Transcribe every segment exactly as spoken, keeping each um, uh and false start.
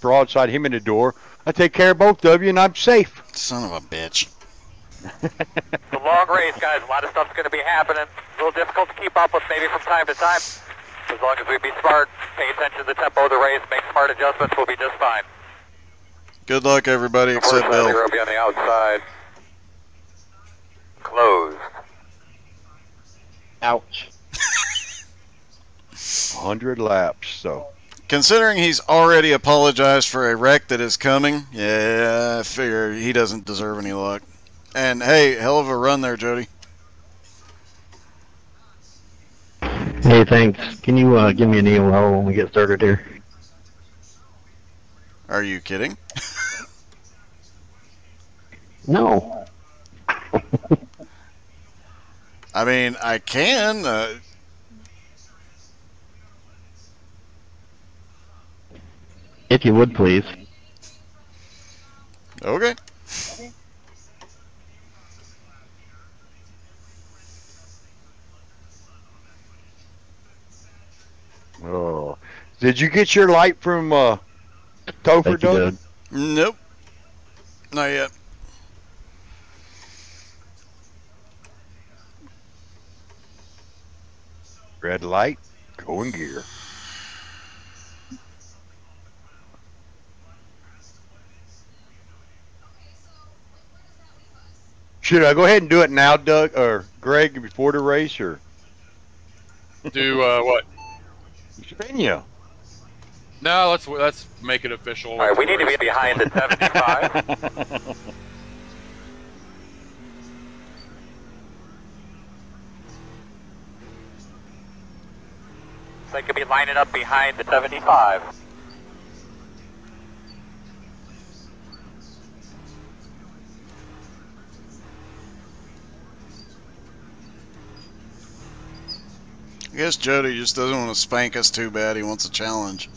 broadside him in the door. I take care of both of you, and I'm safe. Son of a bitch. It's a long race, guys. A lot of stuff's going to be happening. A little difficult to keep up with, maybe from time to time. As long as we be smart, pay attention to the tempo of the race, make smart adjustments, we'll be just fine. Good luck, everybody, except Bill. Zero will be on the outside. Closed. Ouch. one hundred laps, so. Considering he's already apologized for a wreck that is coming, yeah, I figure he doesn't deserve any luck. And, hey, hell of a run there, Jody. Hey, thanks. Can you uh, give me an E O L when we get started here? Are you kidding? No. I mean, I can. Uh... If you would, please. Okay. Okay. Oh, did you get your light from uh, Topher, Doug? Nope, not yet. Red light, going gear. Should I go ahead and do it now, Doug or Greg, before the race, or do uh, what? Pena. No, let's let's make it official. All right, we need to be behind at seventy-five. They could be lining up behind the seventy-five. I guess Jody just doesn't want to spank us too bad. He wants a challenge.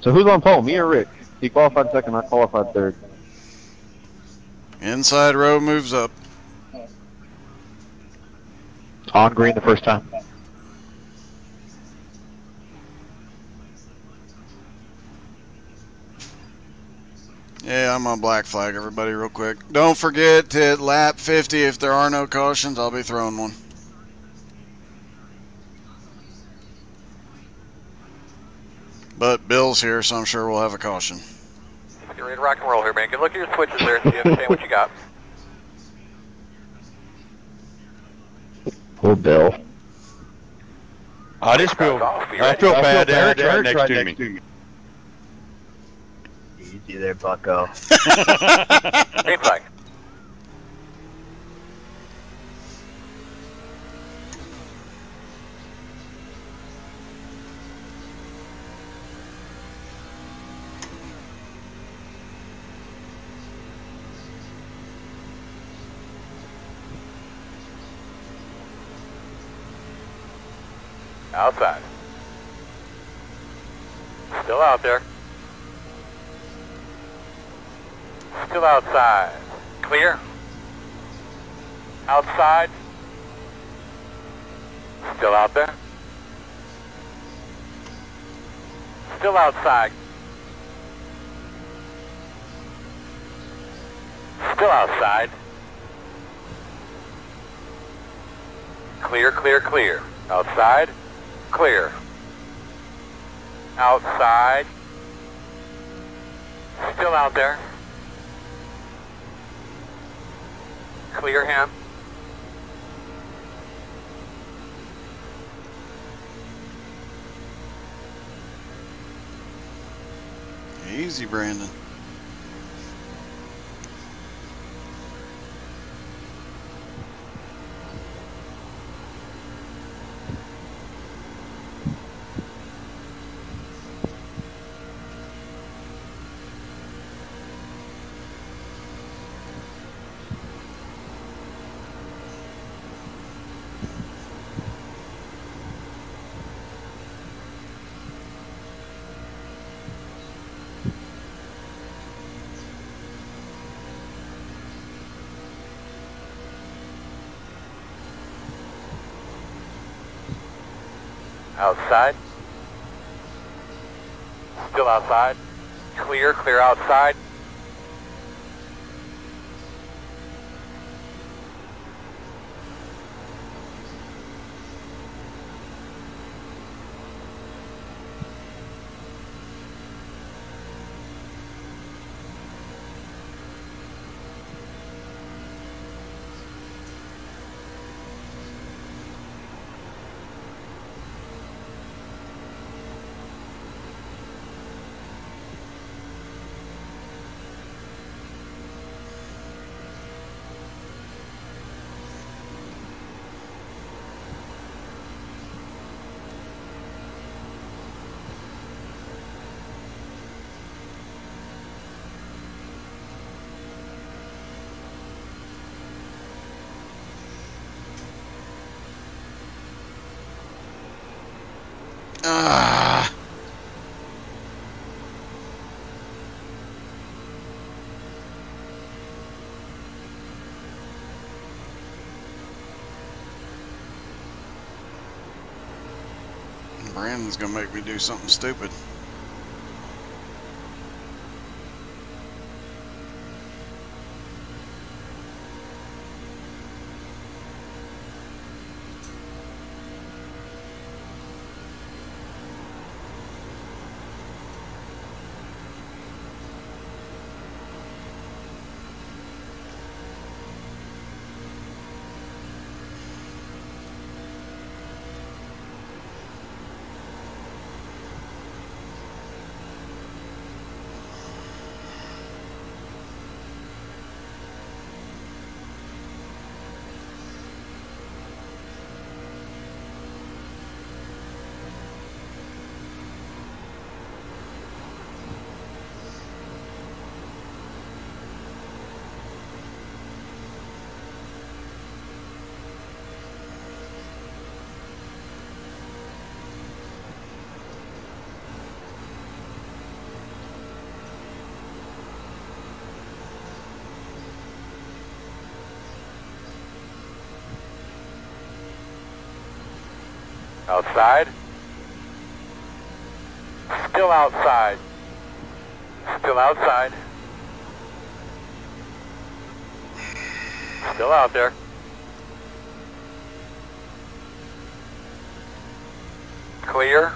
So who's on pole, me or Rick? He qualified second, I qualified third. Inside row moves up. On green the first time. Yeah, I'm on black flag, everybody, real quick. Don't forget to hit lap fifty. If there are no cautions, I'll be throwing one. But Bill's here, so I'm sure we'll have a caution. You're ready to rock and roll here, man. Good look at your switches there, so you understand what you got. Poor Bill. I just feel, I feel bad. Eric's right next to me. Easy there, bucko. Green flag. Outside. Still out there. Still outside. Clear. Outside. Still out there. Still outside. Still outside. Clear, clear, clear. Outside. Clear. Outside. Still out there. Clear him. Easy, Brandon. Outside. Still outside. Clear, clear outside. Ah. Brandon's gonna make me do something stupid. Outside. Still outside. Still outside. Still out there. Clear.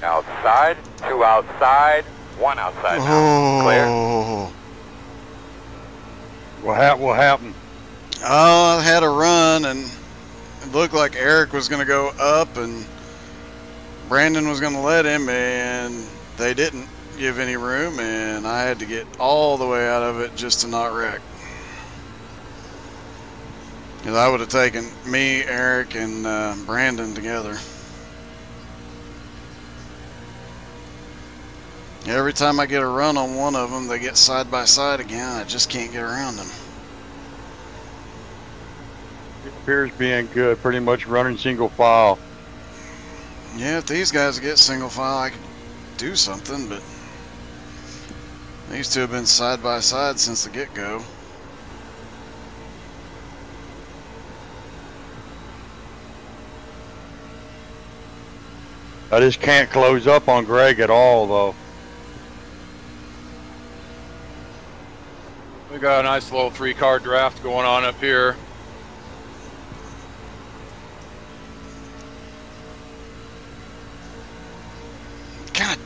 Outside, two outside, one outside now. Oh. Clear. What happened? What happened? Oh, I had a run, and it looked like Eric was going to go up, and Brandon was going to let him, and they didn't give any room, and I had to get all the way out of it just to not wreck. Because I would have taken me, Eric, and uh, Brandon together. Every time I get a run on one of them, they get side by side again. I just can't get around them. It appears being good, pretty much running single file. Yeah, if these guys get single file, I could do something, but these two have been side by side since the get-go. I just can't close up on Greg at all, though. We got a nice little three-car draft going on up here. God.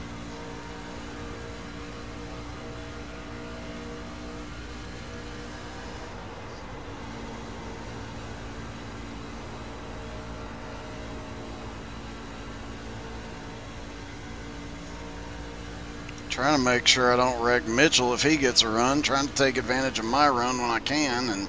Trying to make sure I don't wreck Mitchell if he gets a run. Trying to take advantage of my run when I can, and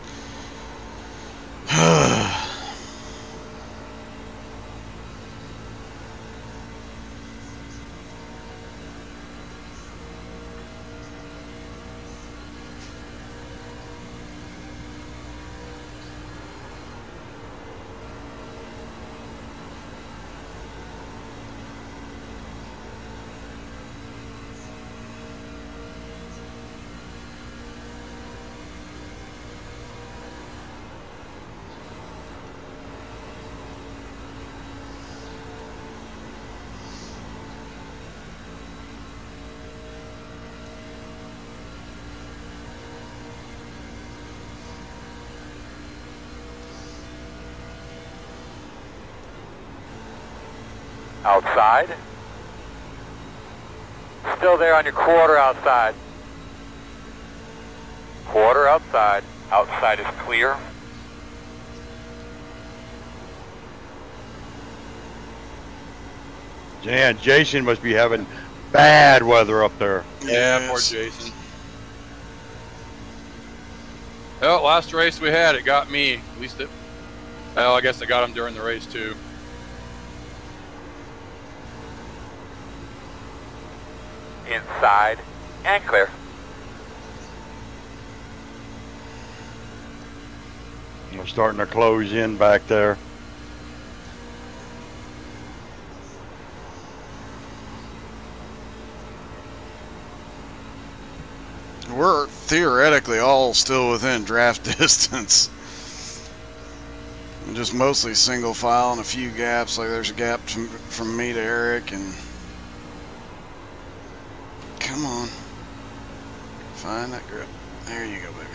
outside. Still there on your quarter outside. Quarter outside. Outside is clear. Jan, Jason must be having bad weather up there. Yeah, yes. Poor Jason. Well, last race we had, it got me. At least it, well, I guess I got him during the race too. Inside and clear. We're starting to close in back there. We're theoretically all still within draft distance. Just mostly single file and a few gaps. Like there's a gap from, from me to Eric. And come on, find that grip. There you go, baby.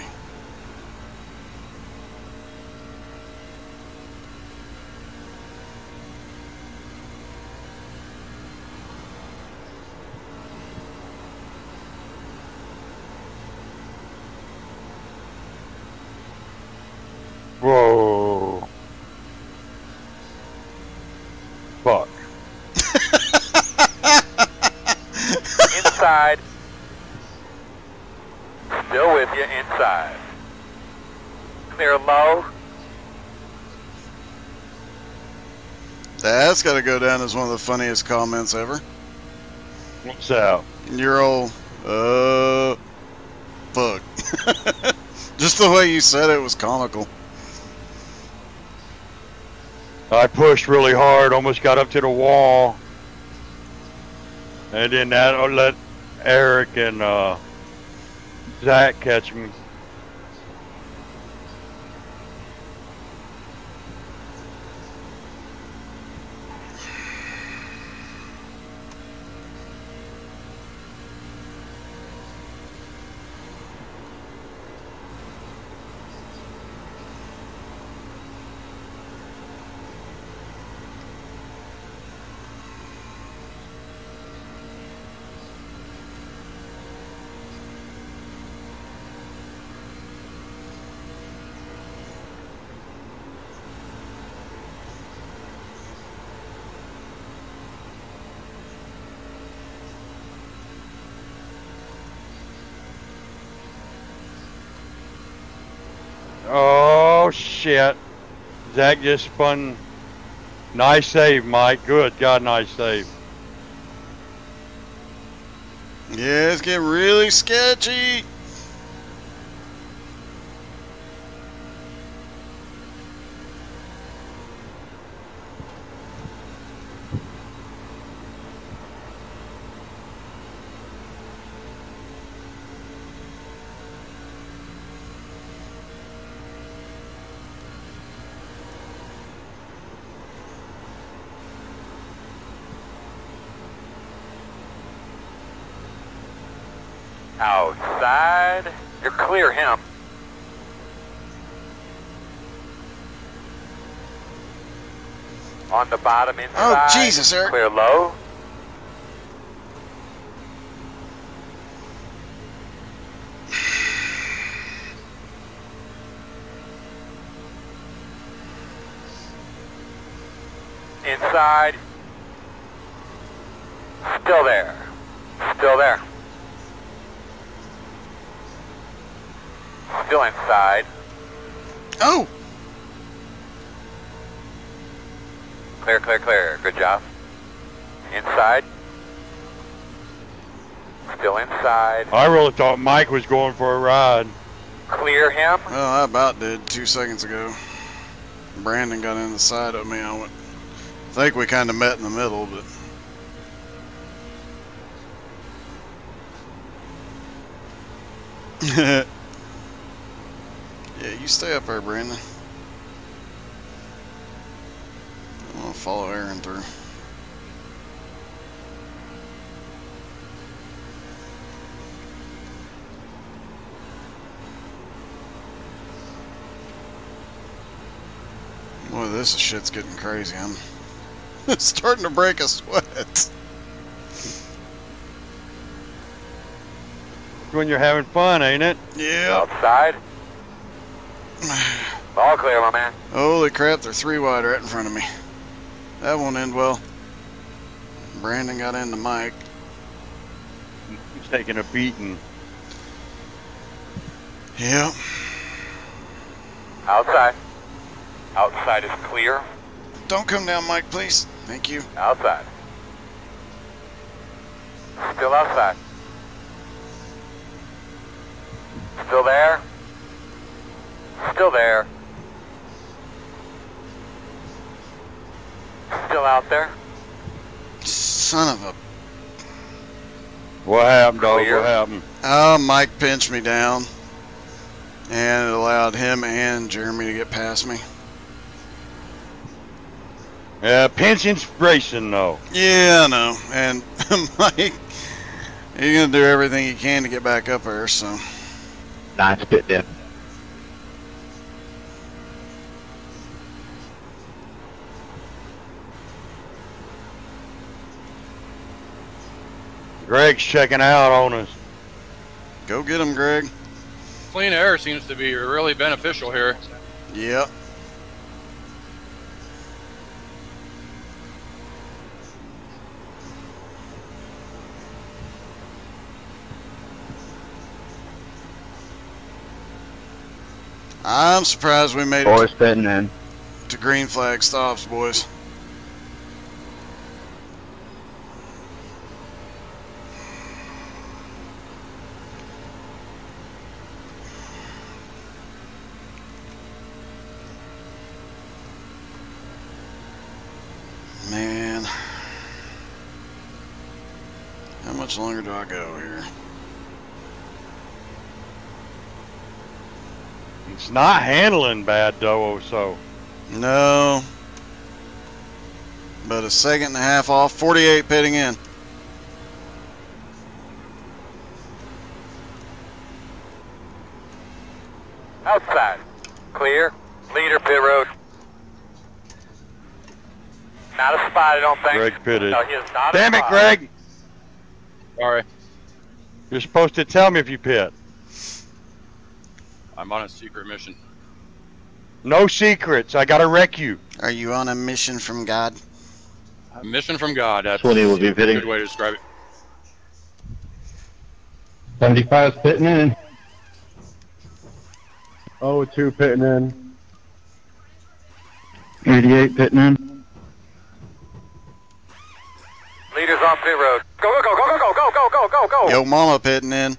Whoa. Fuck. Inside. Still with you inside. Clear low. That's got to go down as one of the funniest comments ever. What's out? Your old, uh, fuck. Just the way you said it was comical. I pushed really hard, almost got up to the wall, and then that let Eric and uh, Zach catch me. Oh shit, Zach just spun. Nice save, Mike. Good God, nice save. Yeah, it's getting really sketchy. Outside, you're clear him. On the bottom inside. Oh Jesus, sir. Clear low. Inside. Still there. Still there. Still inside. Oh! Clear, clear, clear. Good job. Inside. Still inside. I really thought Mike was going for a ride. Clear him. Well, I about did two seconds ago. Brandon got in the side of me. I went, I think we kind of met in the middle, but... yeah. Yeah, you stay up there, Brandon. I'm gonna follow Aaron through. Boy, this shit's getting crazy. I'm I'm starting to break a sweat. When you're having fun, ain't it? Yeah. Outside. All clear, my man. Holy crap, they're three wide right in front of me. That won't end well. Brandon got into Mike. He's taking a beating. Yep. Outside. Outside is clear. Don't come down, Mike, please. Thank you. Outside. Still outside. Still there. Still there. Still out there. Son of a... What happened, dog? What happened? Oh, Mike pinched me down. And it allowed him and Jeremy to get past me. Uh, pinch inspiration, though. Yeah, I know. And Mike, he's going to do everything he can to get back up there, so... Nice bit there. Greg's checking out on us. Go get him, Greg. Clean air seems to be really beneficial here. Yep. I'm surprised we made boys it to, in. to green flag stops, boys. Man, how much longer do I go here? It's not handling bad, though, so. No. But a second and a half off, forty-eight pitting in. Outside. Clear. Leader, pit road. Not a spot, I don't think. Greg pitted. No, he is not Damn it, spot. Greg! Sorry. You're supposed to tell me if you pit. I'm on a secret mission. No secrets. I gotta wreck you. Are you on a mission from God? A mission from God. That's what he will be pitting. Good way to describe it. seventy-five is pitting in. oh two pitting in. eighty-eight pitting in. Leaders on pit road. Go, go, go, go, go, go, go, go, go. Yo, mama pitting in.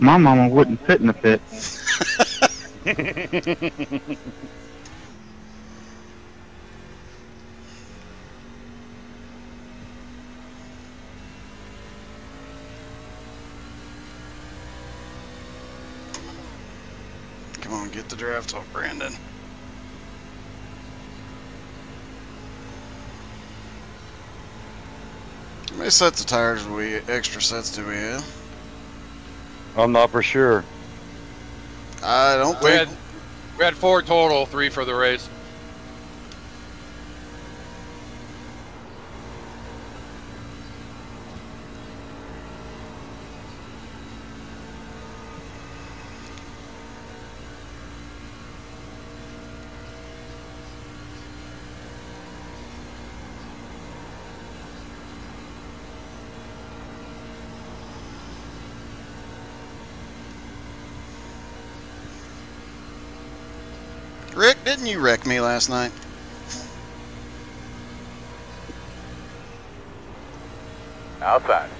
My mama wouldn't fit in the pit. Come on, get the draft off, Brandon. How many sets of tires do we, extra sets do we have? I'm not for sure. I don't we think. Had, we had four total, three for the race. Rick, didn't you wreck me last night? Outside.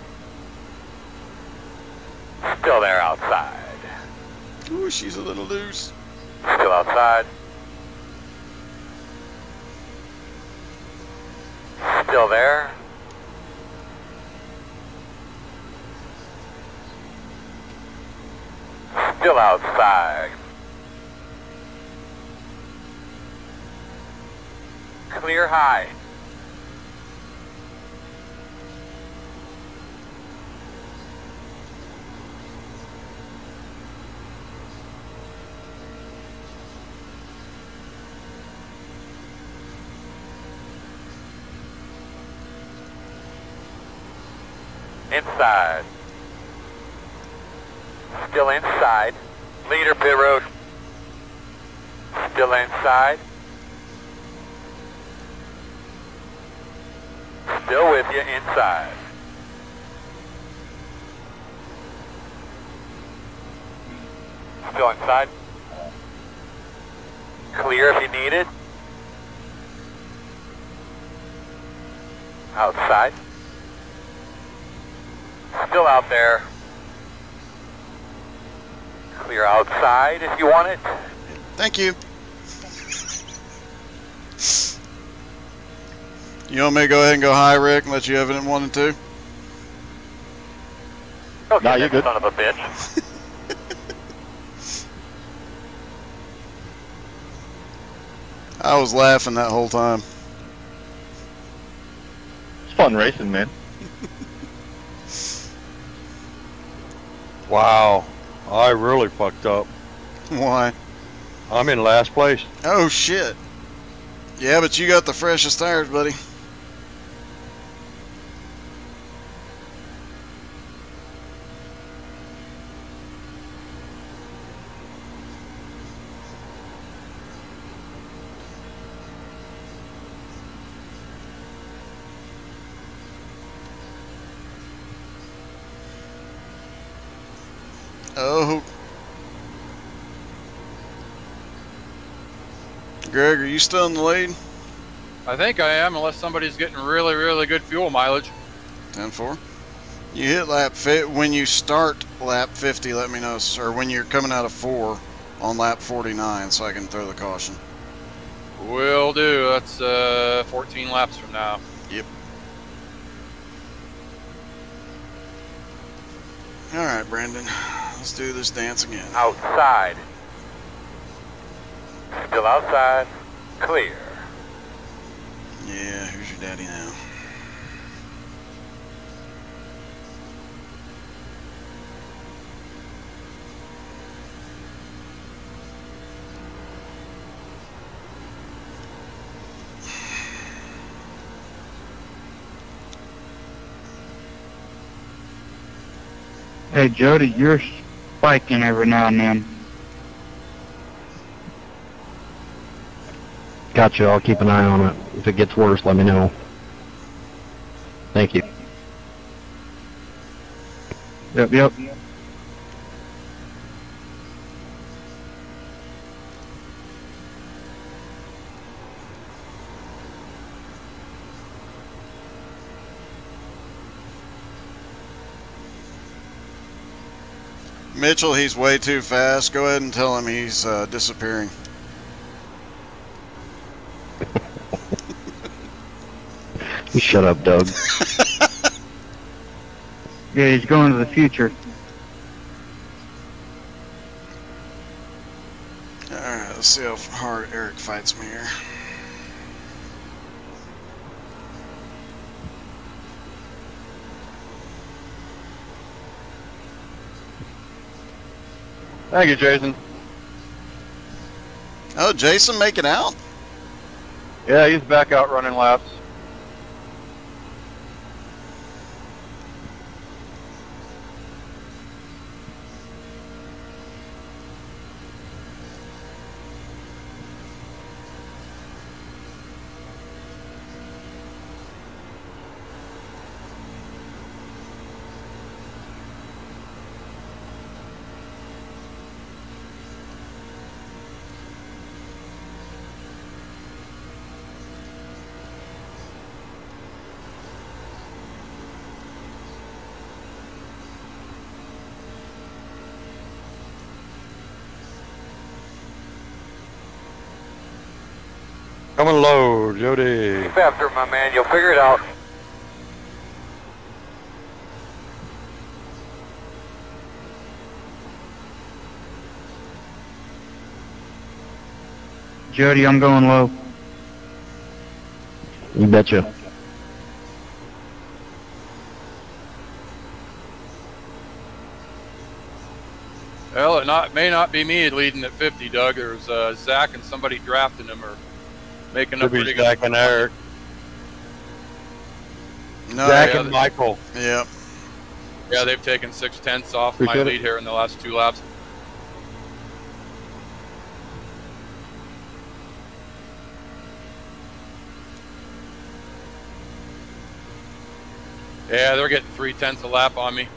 Still there outside. Ooh, she's a little loose. Still outside. Still there. Still outside. Clear high. Inside. Still inside. Leader, pit road. Still inside. Still with you inside. Still inside. Clear if you need it. Outside. Still out there. Clear outside if you want it. Thank you. You want me to go ahead and go high, Rick, and let you have it in one and two? Okay, nah, you're good. Son of a bitch. I was laughing that whole time. It's fun racing, man. Wow. I really fucked up. Why? I'm in last place. Oh, shit. Yeah, but you got the freshest tires, buddy. Greg, are you still in the lead? I think I am, unless somebody's getting really, really good fuel mileage. ten four. You hit lap fit when you start lap fifty, let me know, or when you're coming out of four on lap forty-nine, so I can throw the caution. Will do. That's uh, fourteen laps from now. Yep. All right, Brandon, let's do this dance again. Outside. Still outside, clear. Yeah, who's your daddy now? Hey, Jody, you're spiking every now and then. Got you. I'll keep an eye on it. If it gets worse, let me know. Thank you. Yep, yep. Mitchell, he's way too fast. Go ahead and tell him he's uh, disappearing. Shut up, Doug. Yeah, he's going to the future. Alright, let's see how hard Eric fights me here. Thank you, Jason. Oh, Jason making out? Yeah, he's back out running laps. Coming low, Jody. Keep after my man, you'll figure it out. Jody, I'm going low. You betcha. Well, it not, may not be me leading at fifty, Doug. There's uh, Zach and somebody drafting him or making up pretty good. Zach and Eric. No, Zach yeah, and Michael. Yep. Yeah. Yeah, they've taken six tenths off Appreciate my lead it. here in the last two laps. Yeah, they're getting three tenths a lap on me.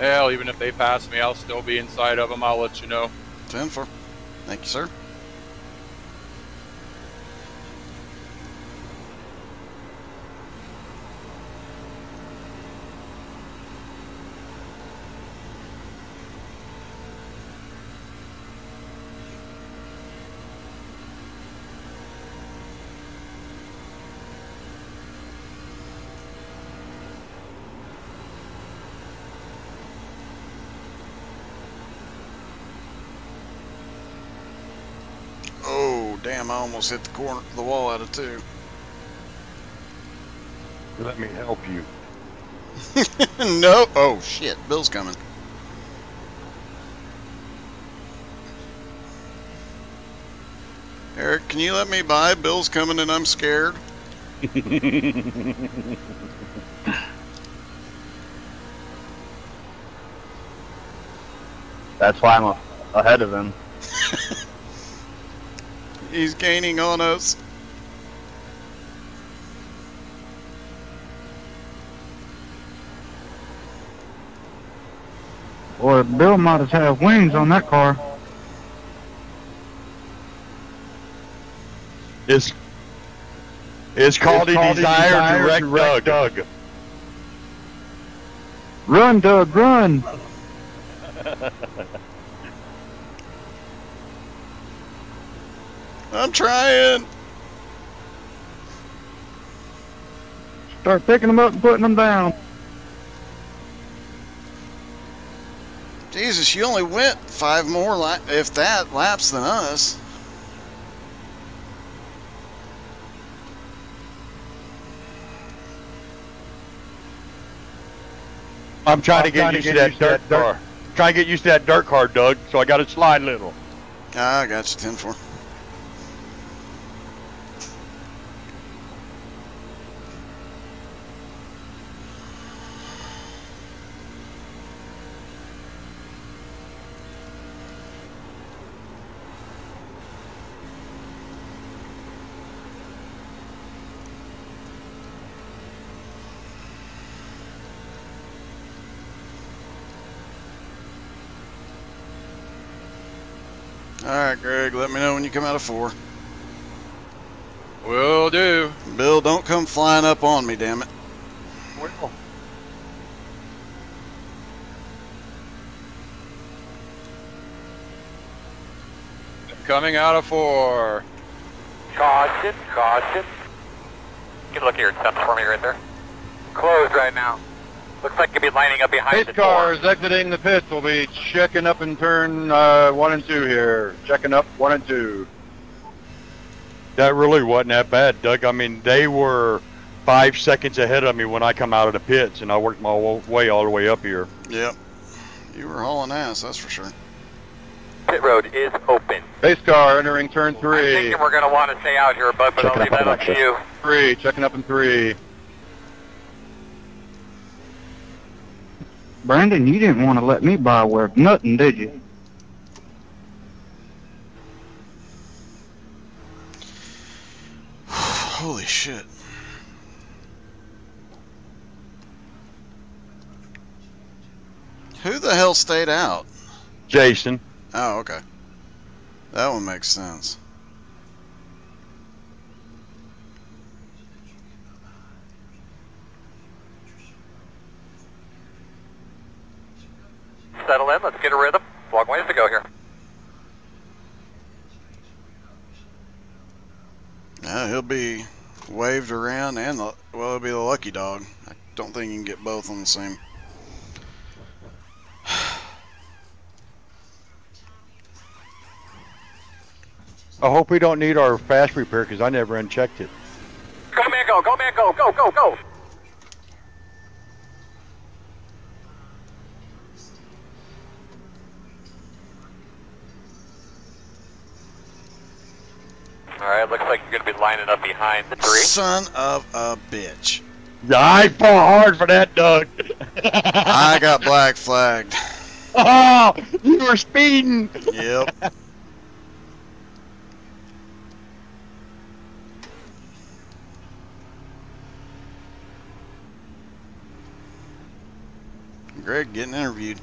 Hell, even if they pass me, I'll still be inside of them. I'll let you know. ten four. Thank you, sir. I almost hit the corner, the wall out of two. Let me help you. No. Oh shit! Bill's coming. Eric, can you let me by? Bill's coming, and I'm scared. That's why I'm a ahead of him. He's gaining on us. Or Bill might have had wings on that car. It's, it's called it's a called desire, desire to wreck Doug. Doug. Run, Doug, run! I'm trying. Start picking them up and putting them down. Jesus, you only went five more, la if that, laps than us. I'm trying to get used to that dirt car. Trying to get used to that dirt car, Doug, so I got to slide a little. I got you, ten four. Alright, Greg, let me know when you come out of four. Will do. Bill, don't come flying up on me, damn it. Well. Coming out of four. Caution, caution. Good look at your stumps for me right there. Closed right now. Looks like you'll be lining up behind pit the cars door. Exiting the pits will be checking up in turn uh, one and two here. Checking up one and two. That really wasn't that bad, Doug. I mean, they were five seconds ahead of me when I come out of the pits, and I worked my way all the way up here. Yep. You were hauling ass, that's for sure. Pit road is open. Base car entering turn three. I'm thinking we're going to want to stay out here, bud, but I'll leave that up to you. Three, checking up in three. Brandon, you didn't want to let me buy worth nothing, did you? Holy shit. Who the hell stayed out? Jason. Oh, okay. That one makes sense. settle in, let's get a rhythm. Long ways to go here. Yeah, he'll be waved around and, the, well, it'll be the lucky dog. I don't think you can get both on the same. I hope we don't need our fast repair because I never unchecked it. Go man, go, go man, go, go, go, go. Alright, looks like you're going to be lining up behind the three. Son of a bitch. I fought hard for that, Doug. I got black flagged. Oh, you were speeding. Yep. Greg getting interviewed.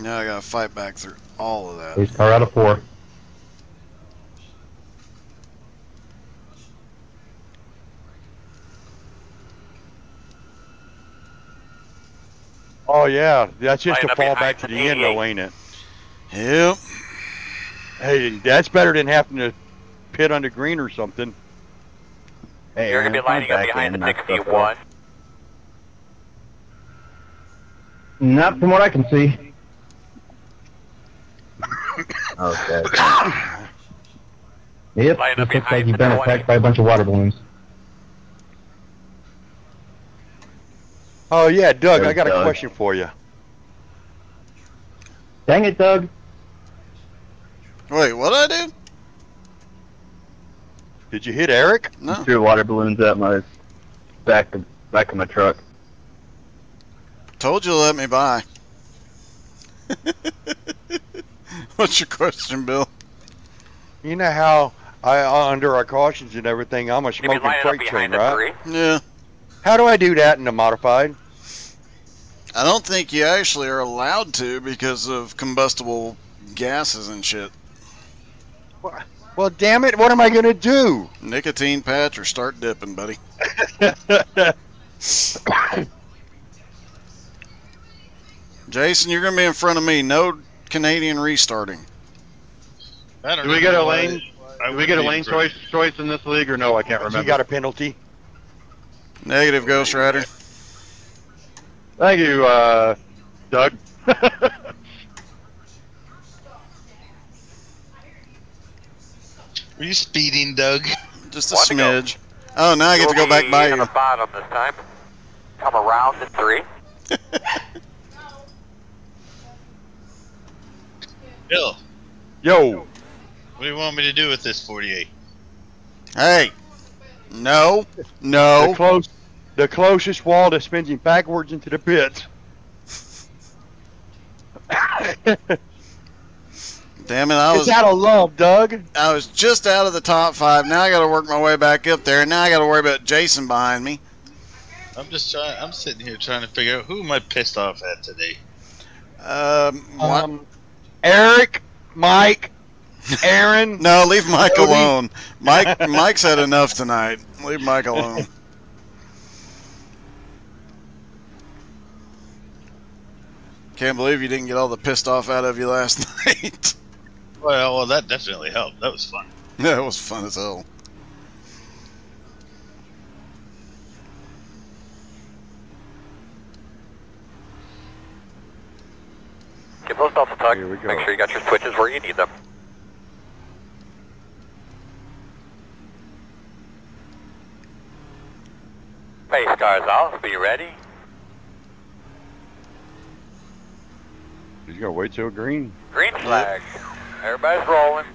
Now I gotta fight back through all of that. He's car out of four. Oh yeah, that's just Light a fall back to the end though, ain't it? Yep. Hey, that's better than having to pit under green or something. Hey, you're going to be lining up behind the sixty-one. Not from what I can see. Okay. Yep, it looks like you've been attacked by a bunch of water balloons. Oh yeah, Doug, I got a question for you. Dang it, Doug. Wait, what I do? Did you hit Eric? No. I threw water balloons at my back of, back of my truck. Told you to let me by. What's your question, Bill? You know how I under our cautions and everything, I'm a smoking freight train, right? Yeah. How do I do that in the modified? I don't think you actually are allowed to because of combustible gases and shit. Well, damn it, what am I going to do? Nicotine patch or start dipping, buddy. Jason, you're going to be in front of me. No Canadian restarting. Do we get a lane, do we get a lane choice, choice in this league or no? I can't remember. You got a penalty? Negative, Ghost Rider. Thank you, uh, Doug. Were you speeding, Doug? Just a One smidge. Oh, now I get to go back by you. The bottom this time. Come around the three. Bill. Yo. What do you want me to do with this forty-eight? Hey. No. No. The, close, the closest wall that spins you backwards into the pit. Damn it, I was it's out of love, Doug. I was just out of the top five. Now I got to work my way back up there. Now I got to worry about Jason behind me. I'm just trying. I'm sitting here trying to figure out who am I pissed off at today. Um, um Eric, Mike, Aaron. No, leave Mike Cody. alone. Mike, Mike's had enough tonight. Leave Mike alone. Can't believe you didn't get all the pissed off out of you last night. Well, well, that definitely helped. That was fun. Yeah, it was fun as hell. Get those off the tug. Here we go. Make sure you got your switches where you need them. Base cars off. Be ready. You gotta wait till green. Green flag. Everybody's rolling.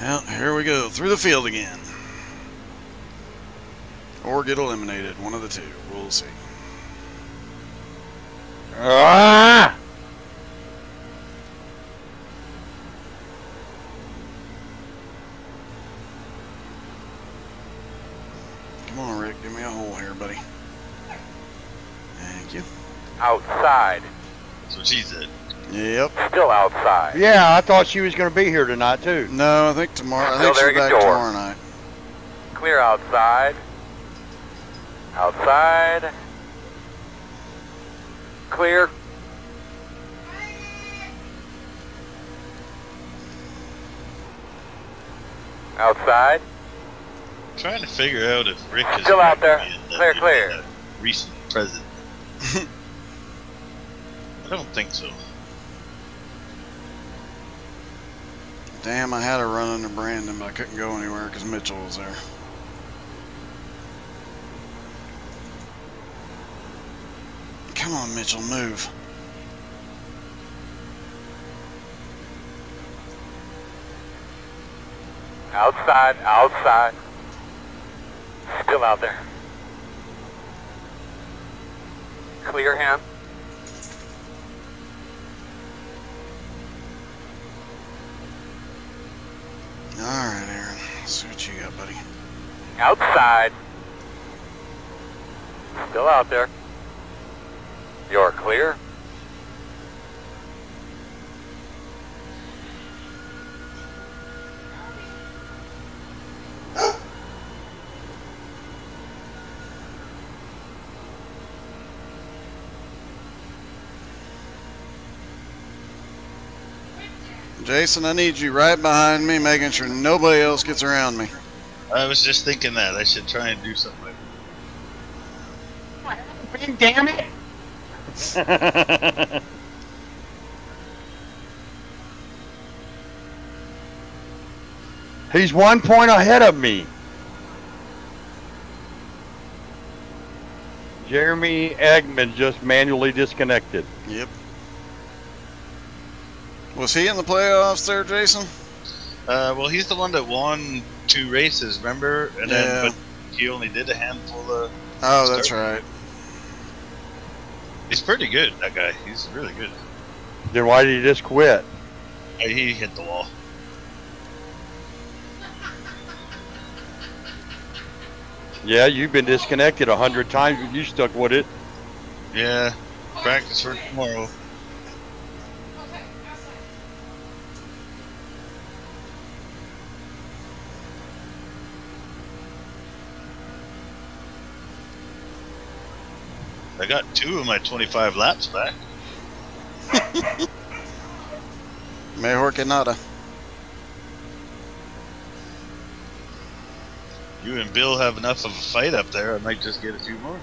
Well, here we go. Through the field again. Or get eliminated. One of the two. We'll see. Ah! Give me a hole here, buddy. Thank you. Outside. That's what she said. Yep. Still outside. Yeah, I thought she was going to be here tonight, too. No, I think tomorrow. I think she's back tomorrow night. Clear outside. Outside. Clear. Outside. I'm trying to figure out if Rick is still out there. Clear, clear. Recent president. I don't think so. Damn, I had to run into Brandon, but I couldn't go anywhere because Mitchell was there. Come on, Mitchell, move. Outside, outside. Still out there. Clear him. All right, Aaron. Let's see what you got, buddy. Outside. Still out there. You're clear. Jason, I need you right behind me, making sure nobody else gets around me. I was just thinking that. I should try and do something like that. Damn it! He's one point ahead of me. Jeremy Eggman just manually disconnected. Yep. Was he in the playoffs there, Jason? Uh, well, he's the one that won two races, remember? And yeah. Then, but he only did a handful of... Oh, that's right. He's pretty good, that guy. He's really good. Then why did he just quit? He hit the wall. Yeah, you've been disconnected a hundred times. You stuck with it. Yeah, practice for tomorrow. I got two of my twenty-five laps back. Mejor que nada. You and Bill have enough of a fight up there. I might just get a few more.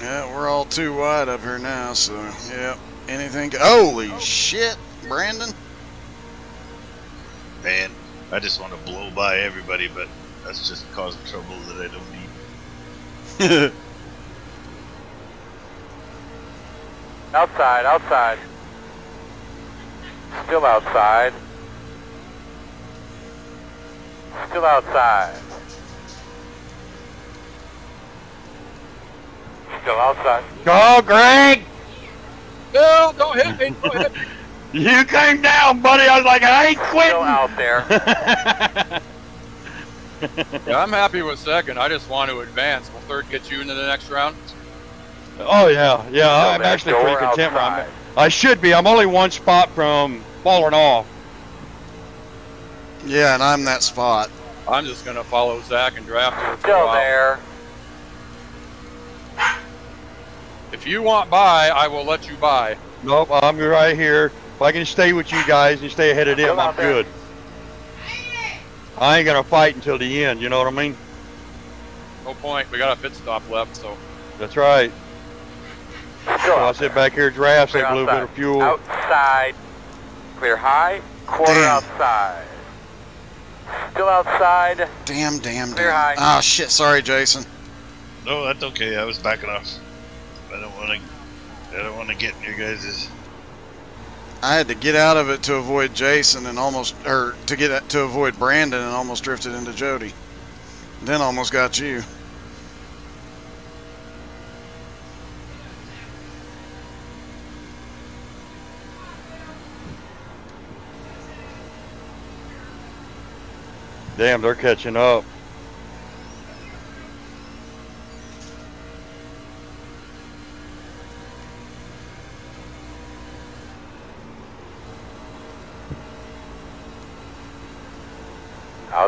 Yeah, we're all too wide up here now, so yeah. Anything? Holy oh. shit, Brandon! Man, I just want to blow by everybody, but that's just causing trouble that I don't need. Outside, outside. Still outside. Still outside. Still outside. Go, Greg! No, don't hit me. Don't hit me. You came down, buddy. I was like, I ain't quitting. Still out there. Yeah, I'm happy with second. I just want to advance. Will third get you into the next round? Oh, yeah. Yeah, no, I'm actually pretty content where I'm at. I should be. I'm only one spot from falling off. Yeah, and I'm that spot. I'm just going to follow Zach and draft him. Still there. If you want by, I will let you by. Nope, I'm right here. If I can stay with you guys and stay ahead of them, I'm good. I ain't gonna fight until the end, you know what I mean? No point, we got a pit stop left, so. That's right. So I sit back here, draft, save a little bit of fuel. Outside, clear high, quarter damn. Outside. Still outside. Damn, damn, clear damn. Ah, oh, shit, sorry, Jason. No, that's okay, I was backing off. I don't wanna, I don't wanna get in your guys's. I had to get out of it to avoid Jason and almost, or to get to avoid Brandon and almost drifted into Jody. Then almost got you. Damn, they're catching up.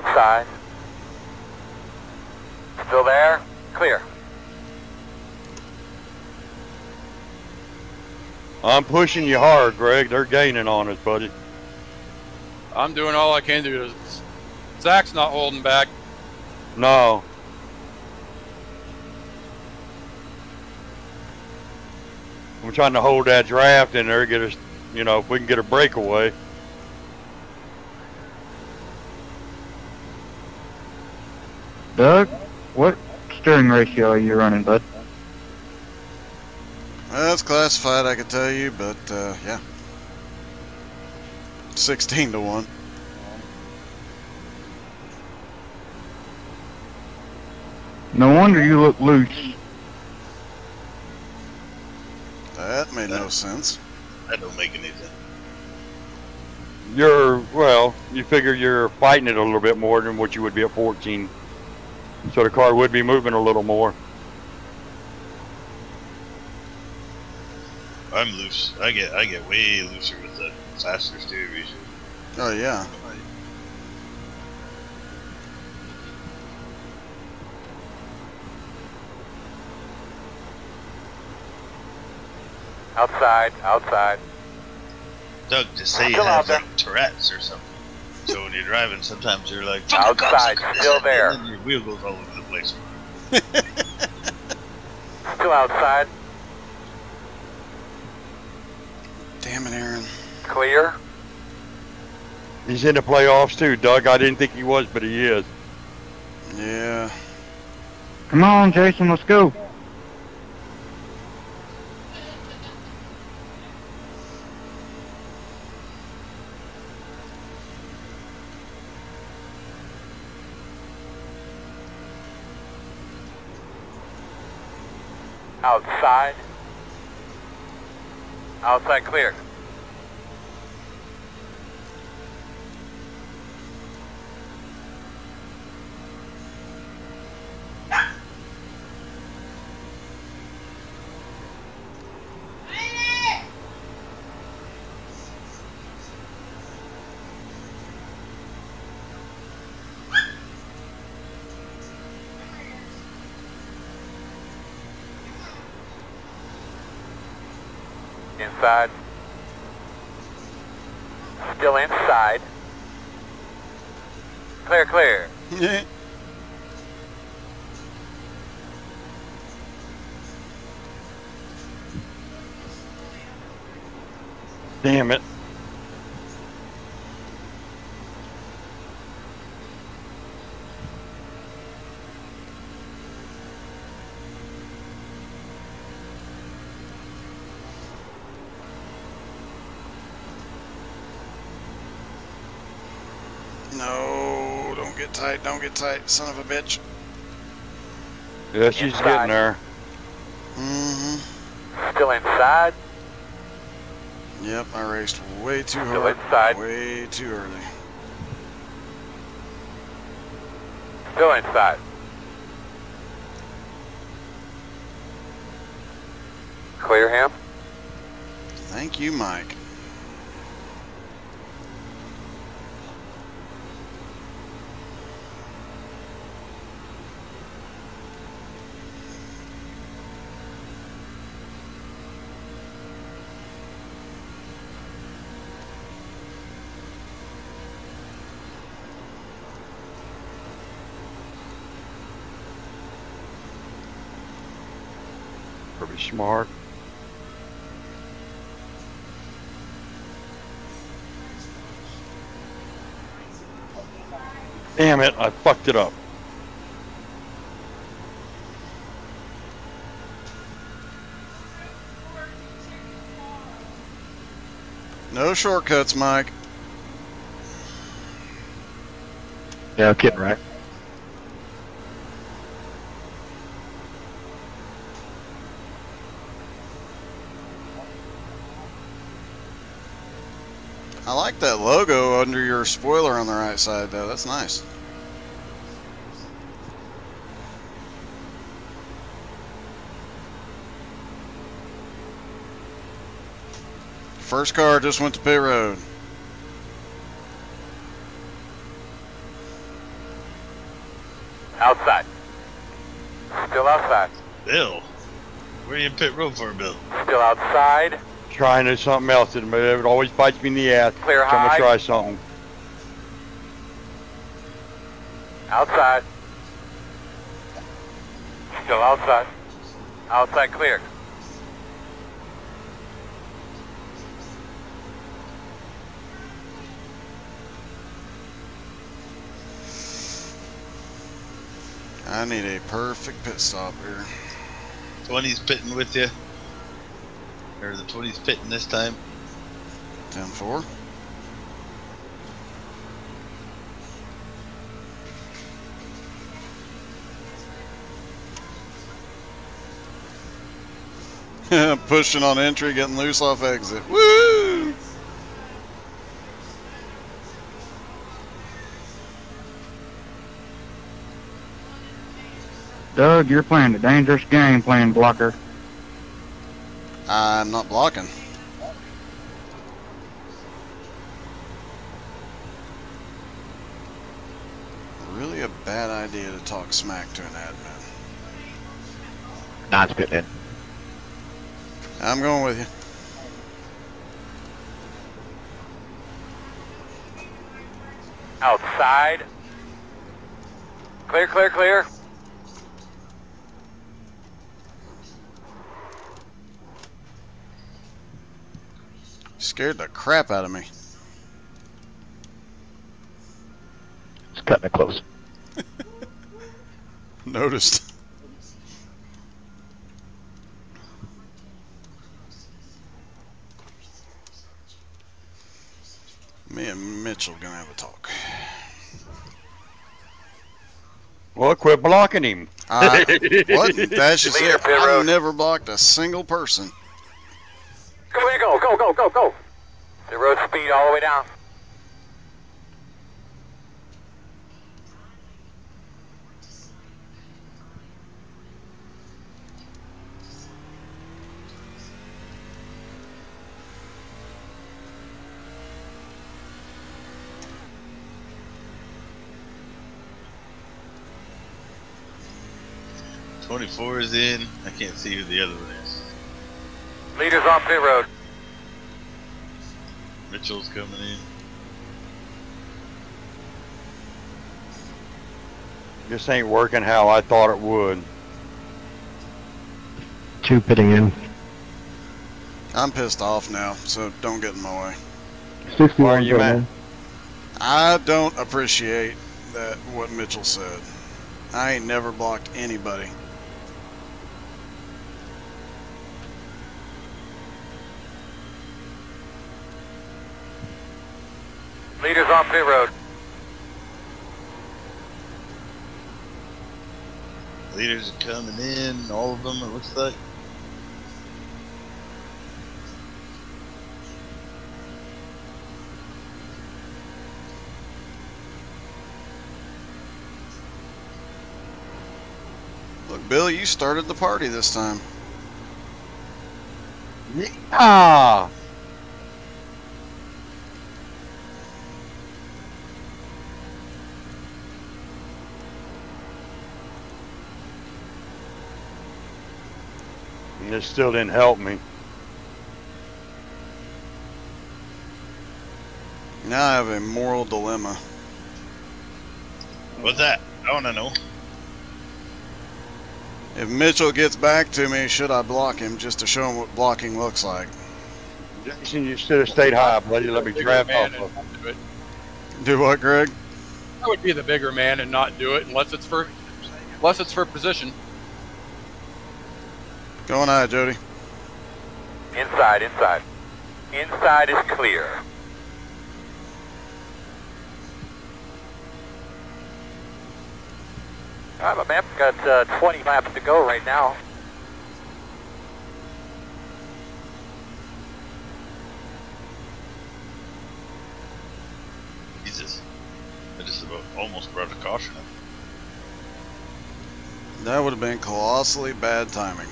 outside. Still there? Clear. I'm pushing you hard, Greg. They're gaining on us, buddy. I'm doing all I can do. Zach's not holding back. No. I'm trying to hold that draft in there, get us, you know, if we can get a breakaway. Doug, what steering ratio are you running, bud? That's classified, I can tell you, but uh, yeah, sixteen to one. No wonder you look loose. That made no sense. That don't make any sense. You're, well, you figure you're fighting it a little bit more than what you would be at fourteen. So the car would be moving a little more. I'm loose. I get I get way looser with the faster steering ratio. Oh yeah. Outside, outside. Doug, just say you have like Tourette's or something. So when you're driving, sometimes you're like, outside, still there. And then your wheel goes all over the place. Still outside. Damn it, Aaron. Clear. He's in the playoffs too, Doug. I didn't think he was, but he is. Yeah. Come on, Jason, let's go. Outside. Outside clear. Inside. Still inside. Clear, clear. Damn it. No, don't get tight, don't get tight, son of a bitch. Yeah, she's inside. Getting there. Mm-hmm. Still inside? Yep, I raced way too Still hard. Still inside. Way too early. Still inside. Clear him. Thank you, Mike. Pretty smart. Damn it, I fucked it up. No shortcuts, Mike. Yeah, I'm kidding, right? I like that logo under your spoiler on the right side, though. That's nice. First car just went to pit road. Outside. Still outside. Bill, where are you in pit road for, Bill? Still outside. Trying to do something else. It always bites me in the ass. Clear high. I'm gonna try something. Outside. Still outside. Outside clear. I need a perfect pit stop here. twenty's pitting with you. Or the twenty's pitting this time. ten four. Pushing on entry, getting loose off exit. Woo! Doug, you're playing the dangerous game, playing blocker. I'm not blocking. Really a bad idea to talk smack to an admin. Nah, it's good, man. I'm going with you. Outside. Clear, clear, clear. Scared the crap out of me. It's cutting it close. Noticed. Me and Mitchell gonna have a talk. Well, quit blocking him. Uh, what? That's just it. I've never blocked a single person. Go, go, go, go, go, go. The road speed all the way down. twenty-four is in. I can't see who the other one is. Leader's on pit road. Mitchell's coming in. This ain't working how I thought it would. Two pitting in. I'm pissed off now, so don't get in my way. sixty-one. Why are you mad? I don't appreciate that what Mitchell said. I ain't never blocked anybody. Leaders on pit road. Leaders are coming in, all of them, it looks like. Look, Bill, you started the party this time. Ah. It still didn't help me. Now I have a moral dilemma. What's that? I wanna know. If Mitchell gets back to me, should I block him just to show him what blocking looks like? Jason, you should have stayed high, buddy. Let me draft off of it. Do what, Greg? I would be the bigger man and not do it unless it's for, unless it's for position. Going high, Jody. Inside, inside. Inside is clear. All right, my man, got uh, twenty laps to go right now. Jesus. I just about almost brought a caution in. That would have been colossally bad timing.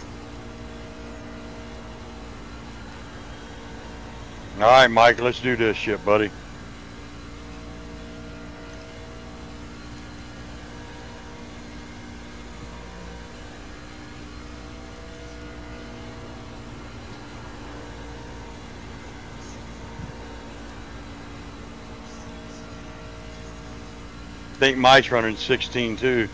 All right, Mike, let's do this shit, buddy. think Mike's running sixteen too.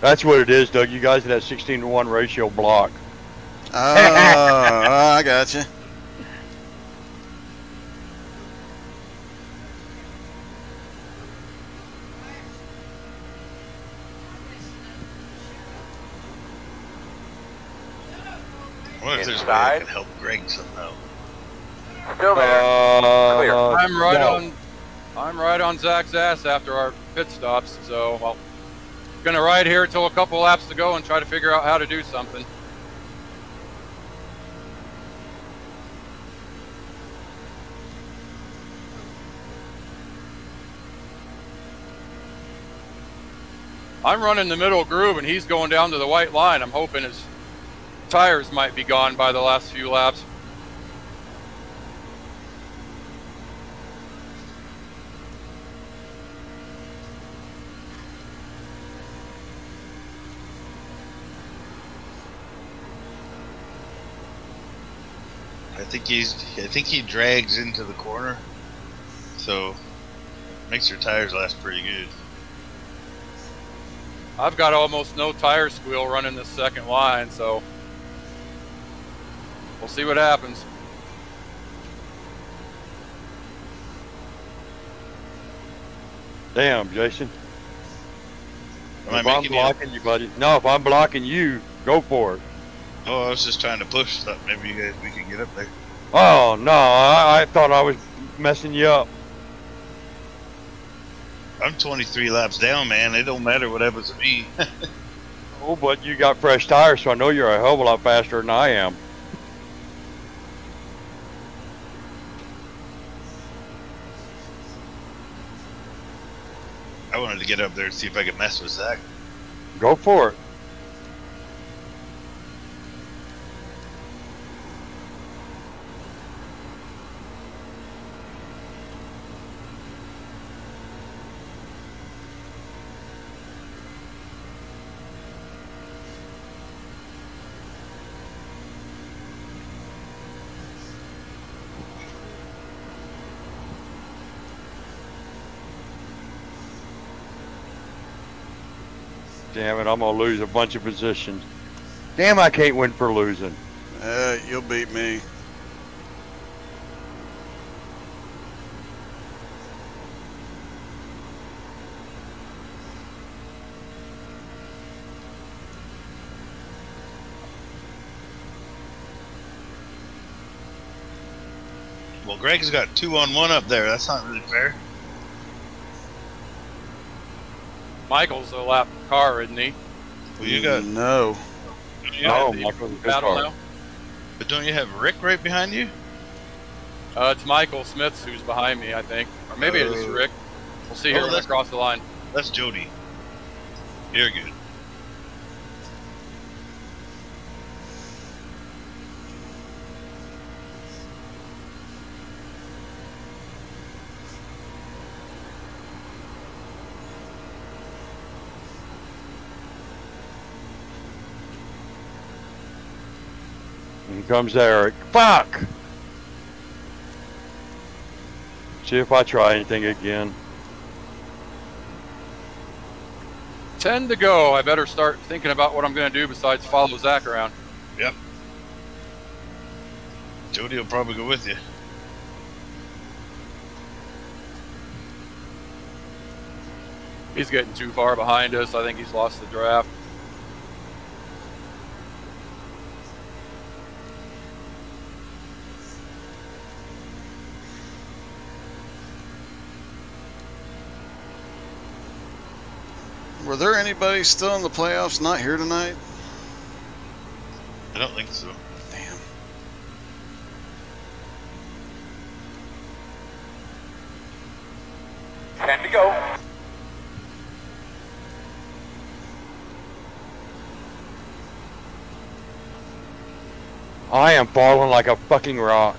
That's what it is, Doug. You guys had that sixteen to one ratio block. Oh, I gotcha. I wonder if there's a way I can help Greg somehow. Still there. Uh, Clear. I'm right no. on. I'm right on Zach's ass after our pit stops, so I'll gonna ride here till a couple laps to go and try to figure out how to do something. I'm running the middle groove and he's going down to the white line. I'm hoping his tires might be gone by the last few laps. I think he's I think he drags into the corner, so makes your tires last pretty good. I've got almost no tire squeal running this second line, so we'll see what happens. Damn, Jason. Am if I I'm blocking you? you, buddy. No, if I'm blocking you, go for it. Oh, I was just trying to push. Thought maybe you guys we could get up there. Oh no, I, I thought I was messing you up. I'm twenty-three laps down, man. It don't matter what happens to me. Oh, but you got fresh tires, so I know you're a hell of a lot faster than I am. I wanted to get up there and see if I could mess with Zach. Go for it. Damn it, I'm going to lose a bunch of positions. Damn, I can't win for losing. Uh, you'll beat me. Well, Greg's got two on one up there. That's not really fair. Michael's a lap car, isn't he? Well, you got no. You no, Michael's battle now. But don't you have Rick right behind you? Uh, it's Michael Smiths who's behind me, I think, or maybe uh, it's Rick. We'll see oh, here when I cross the line. That's Jody. You're good. Comes Eric. Fuck! See if I try anything again. Ten to go. I better start thinking about what I'm going to do besides follow Zach around. Yep. Jody will probably go with you. He's getting too far behind us. I think he's lost the draft. Were there anybody still in the playoffs not here tonight? I don't think so. Damn. Time to go. I am falling like a fucking rock.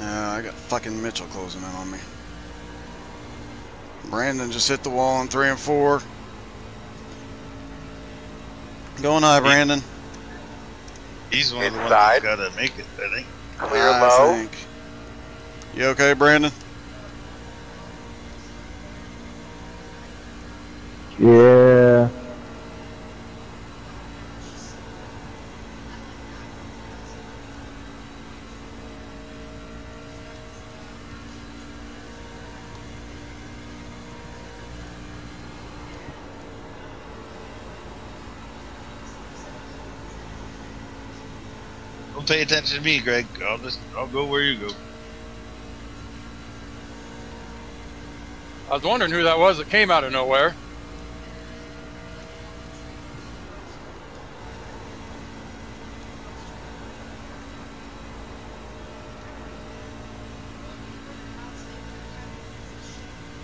Uh, I got fucking Mitchell closing in on me. Brandon just hit the wall on three and four. Going high, Brandon. He's one inside. Of the ones that's gotta make it, I think. Clear I low. Think. You okay, Brandon? Yeah. Don't pay attention to me, Greg. I'll just I'll go where you go. I was wondering who that was that came out of nowhere.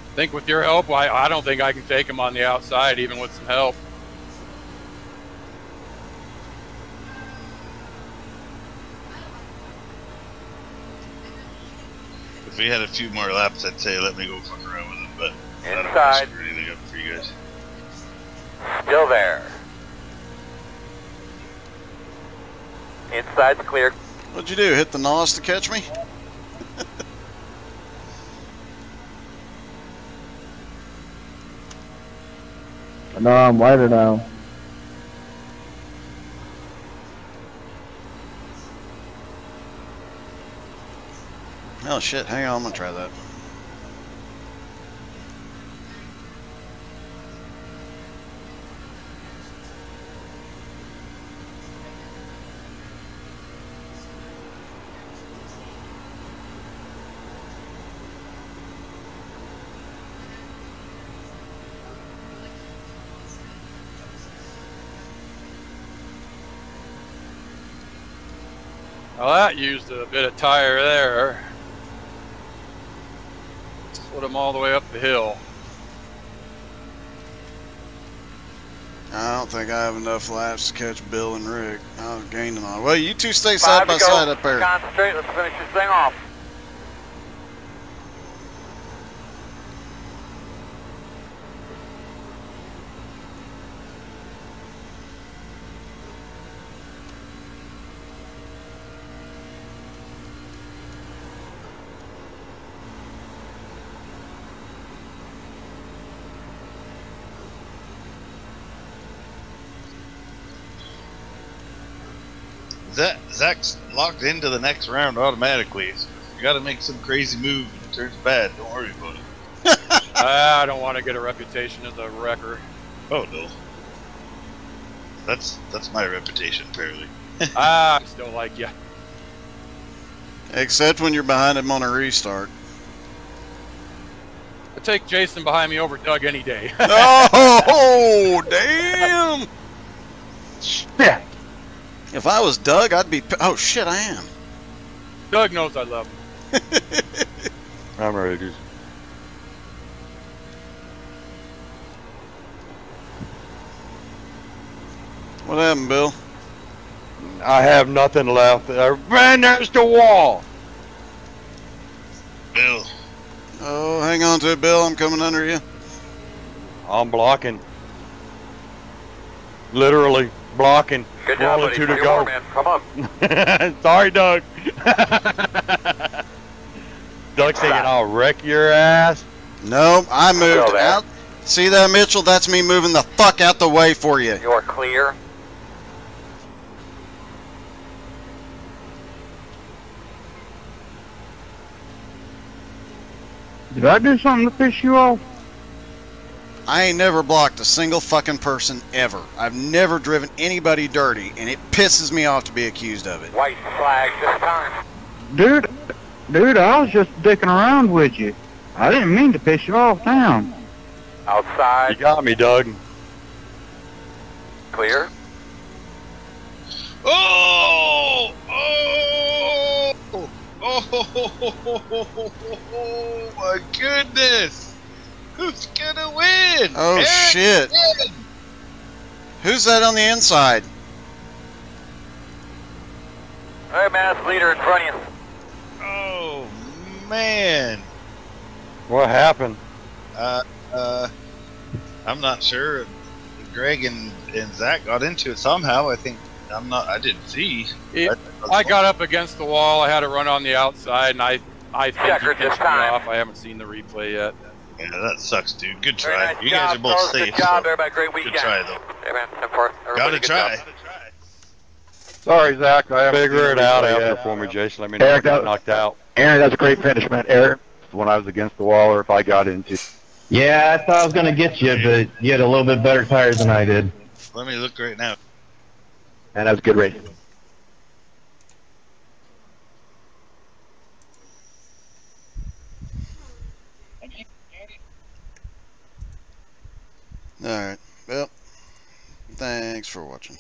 I think with your help, I, I don't think I can take him on the outside, even with some help. If we had a few more laps, I'd say let me go fuck around with him, but I don't want to screw anything up for you guys. Still there. Inside's clear. What'd you do? Hit the nose to catch me? No, I'm lighter now. Oh shit, hang on, I'm gonna try that. Well, that used a bit of tire there. Slid them all the way up the hill. I don't think I have enough laps to catch Bill and Rick. I'll gain them all. Well, you two stay side by side up there. Concentrate. Let's finish this thing off. That Zach's locked into the next round automatically. So you got to make some crazy move and it turns bad. Don't worry about it. I don't want to get a reputation as a wrecker. Oh no, that's that's my reputation apparently. Ah, I still like you. Except when you're behind him on a restart. I take Jason behind me over Doug any day. Oh damn! Shit. If I was Doug, I'd be... Oh, shit, I am. Doug knows I love him. I'm ready, dude. What happened, Bill? I have nothing left. I ran next to the wall. Bill. Oh, hang on to it, Bill. I'm coming under you. I'm blocking. Literally blocking. Good job, buddy. Two to go. More, man. Come up. Sorry, Doug. Doug's thinking I'll wreck your ass. No, I moved out. See that, Mitchell? That's me moving the fuck out the way for you. You're clear. Did I do something to piss you off? I ain't never blocked a single fucking person ever. I've never driven anybody dirty, and it pisses me off to be accused of it. White flag this time. Dude, dude, I was just dicking around with you. I didn't mean to piss you off down. Outside. You got me, Doug. Clear. Oh! Oh! Oh! Oh! My goodness! Who's gonna win? Oh Eric shit! Win. Who's that on the inside? All right, man, that's the leader in front of you. Oh man! What happened? Uh, uh, I'm not sure. Greg and and Zach got into it somehow. I think I'm not. I didn't see. It, I, I, I got up against the wall. I had to run on the outside, and I, I think yeah, he picked me off. I haven't seen the replay yet. Yeah, that sucks, dude. Good try. Nice you job, guys are both safe. Good job, so. Everybody. Great weekend. Good try, though. Hey, man. Gotta try. Job. Sorry, Zach. I haven't figured it out after yet. For me, Jason. Let me know Eric, I got knocked out. Aaron, that's a great finish, man. Eric, when I was against the wall, or if I got into. Yeah, I thought I was gonna get you, but you had a little bit better tires than I did. Let me look right now. And that was a good race. All right. Well, thanks for watching.